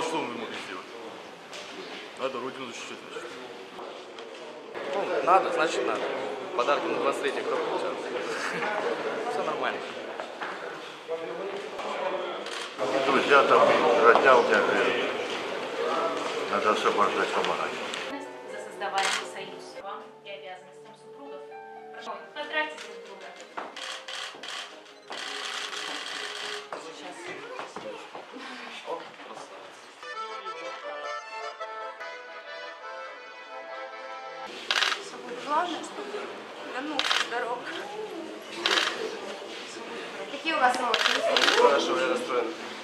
а что мы могли сделать? Надо Родину защищать. Ну, надо, значит надо. Подарки на 23-й кто получает. Все нормально. Друзья там, родня у меня, надо освобождать, помогать. За создаваемый союз вам и обязанностям супругов. Прошу, поздравьте друг друга. Главное, чтобы на ногу дорога. Какие у вас эмоции? Хорошо, я настроен.